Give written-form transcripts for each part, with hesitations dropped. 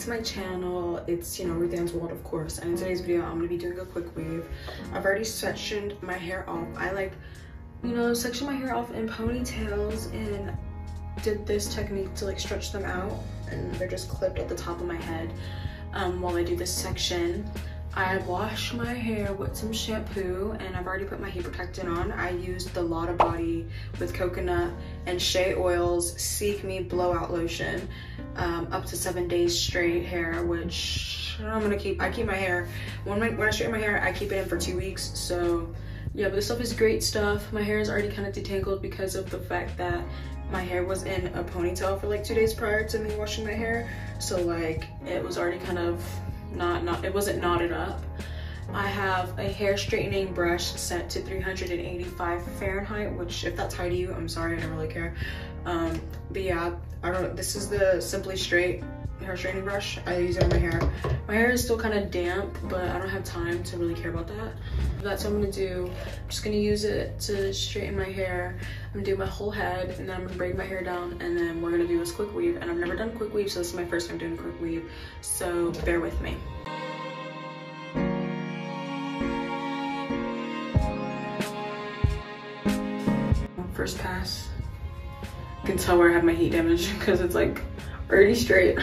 to my channel. It's, you know, Ruthanne's World, of course, and in today's video I'm gonna be doing a quick wave. I've already sectioned my hair off. I, like, you know, sectioned my hair off in ponytails and did this technique to, like, stretch them out, and they're just clipped at the top of my head. While I do this section, I wash my hair with some shampoo, and I've already put my heat protectant on. I used the Lotta Body with coconut and shea oils Seek Me blowout lotion, up to 7 days straight hair, which I'm gonna keep. I keep my hair when I straighten my hair, I keep it in for 2 weeks. So yeah, but this stuff is great stuff. My hair is already kind of detangled because of the fact that my hair was in a ponytail for like 2 days prior to me washing my hair, so like it was already kind of not it wasn't knotted up. I have a hair straightening brush set to 385 Fahrenheit, which, if that's high to you, I'm sorry, I don't really care. But yeah, this is the Simply Straight hair straightening brush. I use it on my hair. My hair is still kind of damp, but I don't have time to really care about that. That's what I'm gonna do. I'm just gonna use it to straighten my hair. I'm gonna do my whole head, and then I'm gonna braid my hair down, and then we're gonna do this quick weave. And I've never done quick weave, so this is my first time doing a quick weave, so bear with me. First pass. You can tell where I have my heat damage because it's like already straight.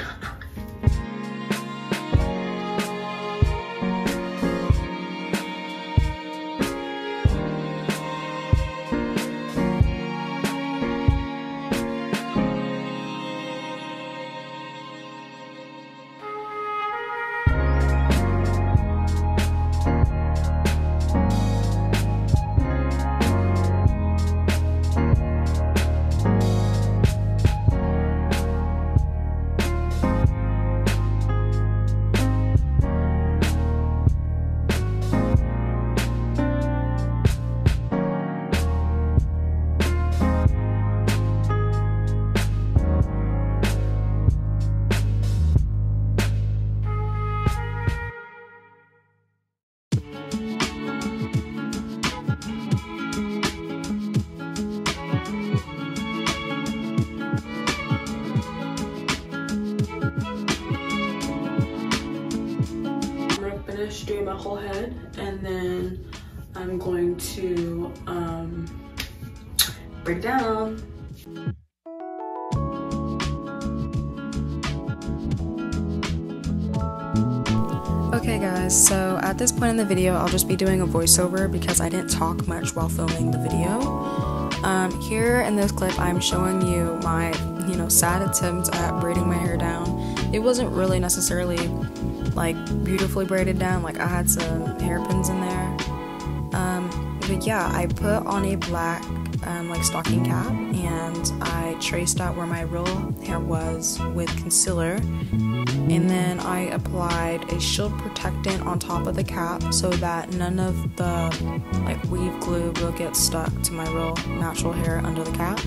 Doing my whole head, and then I'm going to break down. Okay guys, so at this point in the video I'll just be doing a voiceover because I didn't talk much while filming the video. Here in this clip I'm showing you my, you know, sad attempt at braiding my hair down. It wasn't really necessarily like beautifully braided down, like I had some hairpins in there, but yeah, I put on a black like stocking cap, and I traced out where my real hair was with concealer, and then I applied a shield protectant on top of the cap so that none of the like weave glue will get stuck to my real natural hair under the cap.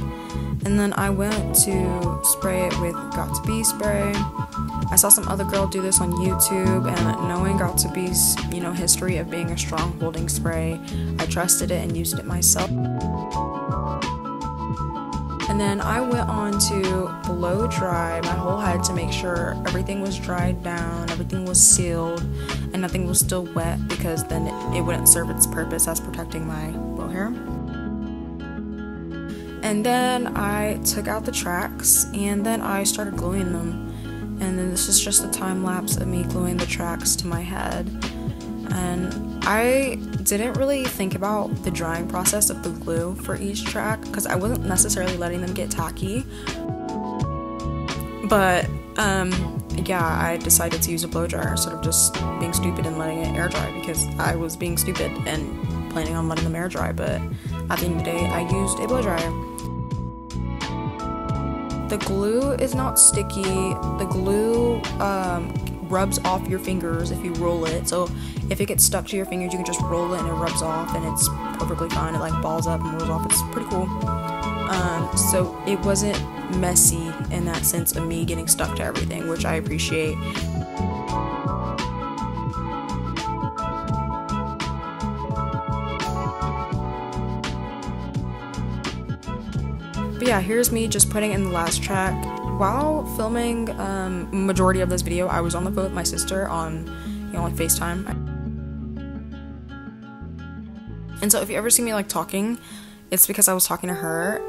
And then I went to spray it with Got2B spray. I saw some other girl do this on YouTube, and knowing Got2B's, you know, history of being a strong holding spray, I trusted it and used it myself. And then I went on to blow dry my whole head to make sure everything was dried down, everything was sealed, and nothing was still wet, because then it wouldn't serve its purpose as protecting my blow hair. And then I took out the tracks, and then I started gluing them. And then this is just a time lapse of me gluing the tracks to my head. And I didn't really think about the drying process of the glue for each track because I wasn't necessarily letting them get tacky. But yeah, I decided to use a blow dryer instead of just being stupid and letting it air dry, because I was being stupid and planning on letting them air dry, but at the end of the day I used a blow dryer. The glue is not sticky. The glue rubs off your fingers if you roll it. So if it gets stuck to your fingers, you can just roll it and it rubs off, and it's perfectly fine. It like balls up and rolls off. It's pretty cool. So it wasn't messy in that sense of me getting stuck to everything, which I appreciate. But yeah, here's me just putting in the last track, while filming majority of this video, I was on the phone with my sister on, like FaceTime. And so if you ever see me like talking, it's because I was talking to her.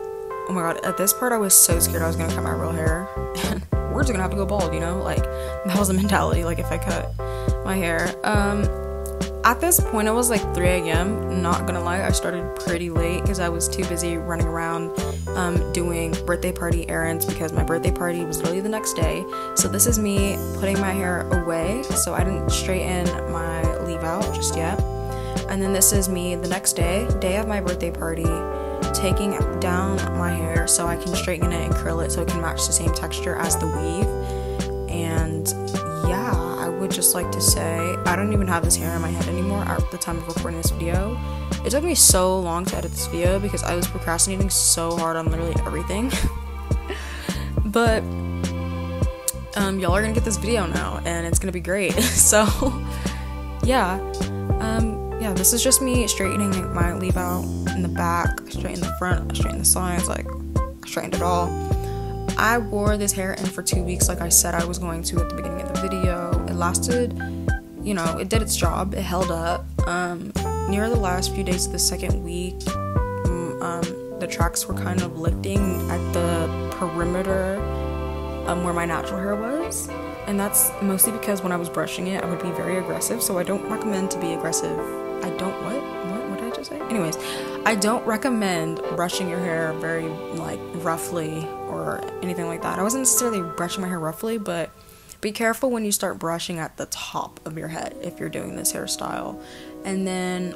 Oh my god, at this part I was so scared I was gonna cut my real hair. We're just gonna have to go bald, like that was the mentality, like if I cut my hair. At this point it was like 3 AM, not gonna lie, I started pretty late because I was too busy running around doing birthday party errands because my birthday party was literally the next day. So this is me putting my hair away, so I didn't straighten my leave out just yet. And then this is me the next day, day of my birthday party, taking down my hair so I can straighten it and curl it so it can match the same texture as the weave. And yeah, I would just like to say I don't even have this hair in my head anymore at the time of recording this video. It took me so long to edit this video because I was procrastinating so hard on literally everything. But y'all are gonna get this video now and it's gonna be great. So yeah, yeah, this is just me straightening my leave out in the back, straighten the front, straighten the sides, like straightened it all. I wore this hair in for 2 weeks like I said I was going to at the beginning of the video. It lasted, it did its job, it held up. Near the last few days of the second week, the tracks were kind of lifting at the perimeter where my natural hair was. And that's mostly because when I was brushing it, I would be very aggressive, so I don't recommend to be aggressive. I don't, what did I just say? Anyways, I don't recommend brushing your hair very, roughly or anything like that. I wasn't necessarily brushing my hair roughly, but be careful when you start brushing at the top of your head if you're doing this hairstyle. And then,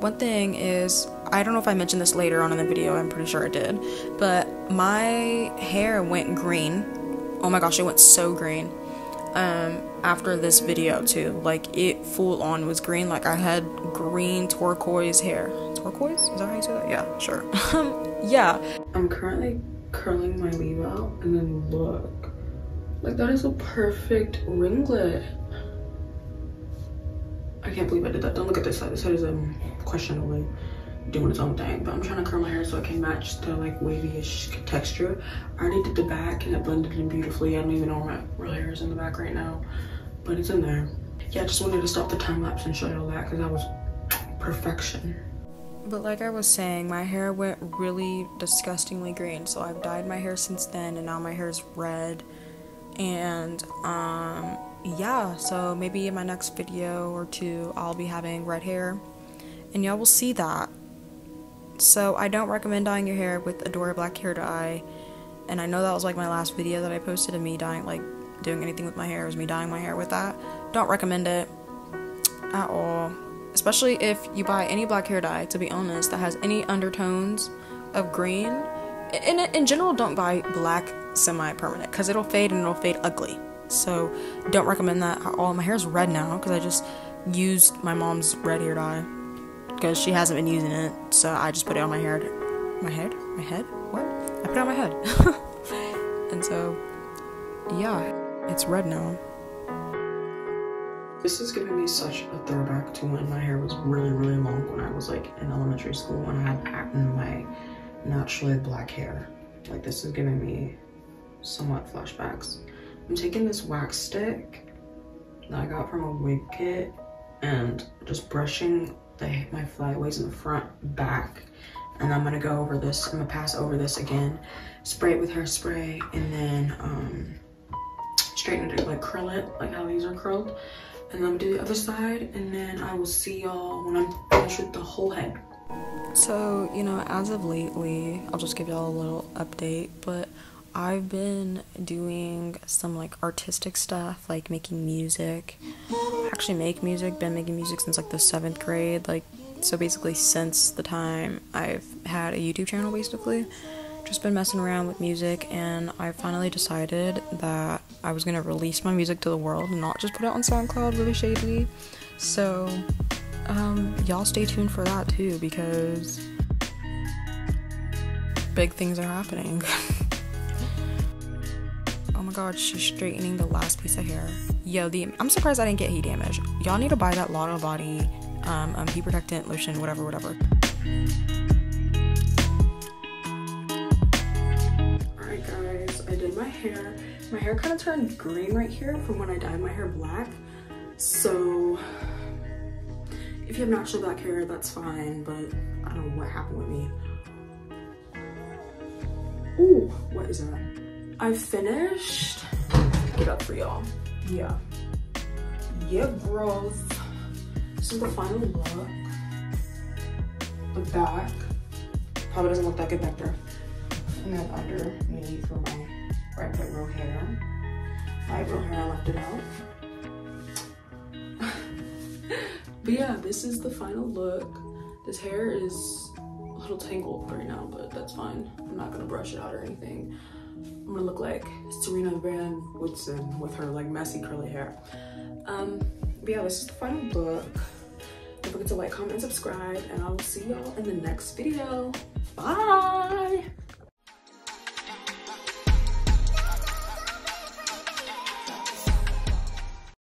one thing is, I don't know if I mentioned this later on in the video, I'm pretty sure I did, but my hair went green. Oh my gosh, it went so green. After this video too, it full on was green. I had green turquoise hair. Turquoise? Is that how you say that? Yeah, sure. Yeah. I'm currently curling my leave out, and then look, that is a perfect ringlet. I can't believe I did that. Don't look at this side. This side is questionably doing its own thing, but I'm trying to curl my hair so it can match the wavy-ish texture. I already did the back and it blended in beautifully. I don't even know where my real hair is in the back right now, but it's in there. Yeah, I just wanted to stop the time lapse and show you all that because that was perfection. But like I was saying, my hair went really disgustingly green, so I've dyed my hair since then and now my hair is red. And yeah, so maybe in my next video or two I'll be having red hair and y'all will see that. So I don't recommend dyeing your hair with Adore Black Hair Dye, and I know that was my last video that I posted of me dyeing, doing anything with my hair, was me dyeing my hair with that. Don't recommend it at all, especially if you buy any black hair dye, to be honest, that has any undertones of green. In general, don't buy black semi-permanent because it'll fade and it'll fade ugly, so don't recommend that at all. My hair's red now because I just used my mom's red hair dye because she hasn't been using it, so I just put it on my hair. I put it on my head. And so yeah, it's red now. This is giving me such a throwback to when my hair was really long, when I was in elementary school and I had my naturally black hair. This is giving me somewhat flashbacks. I'm taking this wax stick that I got from a wig kit and just brushing my flyaways in the front, back, and I'm gonna go over this. I'm gonna pass over this again, spray it with hairspray, and then straighten it, curl it, how these are curled, and then I'm gonna do the other side, and then I will see y'all when I'm finished with the whole head. So, as of lately, I'll just give y'all a little update, but I've been doing some artistic stuff, making music. I actually make music, been making music since the 7th grade, so basically since the time I've had a YouTube channel, basically. Just been messing around with music, and I finally decided that I was gonna release my music to the world and not just put it on SoundCloud really shadily. So y'all stay tuned for that too, because big things are happening. Oh my god, she's straightening the last piece of hair. Yo, I'm surprised I didn't get heat damage. Y'all need to buy that Lotta Body heat protectant lotion, whatever. Alright guys, I did my hair. My hair kind of turned green right here from when I dyed my hair black. So if you have natural black hair, that's fine, but I don't know what happened with me. Ooh, what is that? I finished. Get up for y'all. Yeah. Yeah, girls. This is the final look. The back. Probably doesn't look that good back there. And then underneath for my right row hair. My row hair, I left it out. But yeah, this is the final look. This hair is a little tangled right now, but that's fine. I'm not gonna brush it out or anything. I'm gonna look like Serena Van Woodson with her like messy curly hair. But yeah, this is the final look. Don't forget to like, comment, and subscribe, and I will see y'all in the next video. Bye!